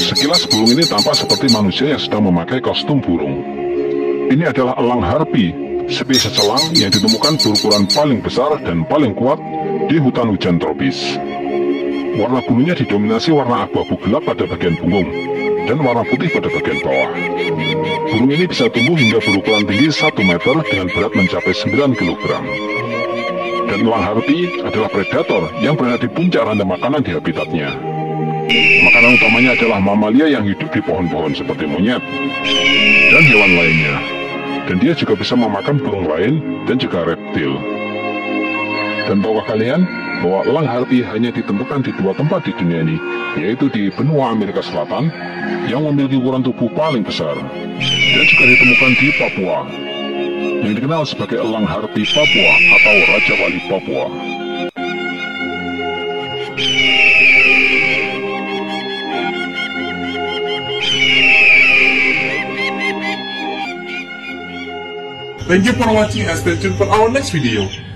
Sekilas burung ini tampak seperti manusia yang sedang memakai kostum burung. Ini adalah elang harpy, spesies elang yang ditemukan berukuran paling besar dan paling kuat di hutan hujan tropis. Warna bulunya didominasi warna abu-abu gelap pada bagian punggung dan warna putih pada bagian bawah. Burung ini bisa tumbuh hingga berukuran tinggi 1 meter dengan berat mencapai 9 kg. Dan elang harpy adalah predator yang berada di puncak rantai makanan di habitatnya. Makanan utamanya adalah mamalia yang hidup di pohon-pohon seperti monyet dan hewan lainnya. Dan dia juga bisa memakan burung lain dan juga reptil. Dan tahukah kalian bahwa elang harpy hanya ditemukan di 2 tempat di dunia ini, yaitu di benua Amerika Selatan yang memiliki ukuran tubuh paling besar, dan juga ditemukan di Papua yang dikenal sebagai elang harpy Papua atau Rajawali Papua. Thank you for watching and stay tuned for our next video.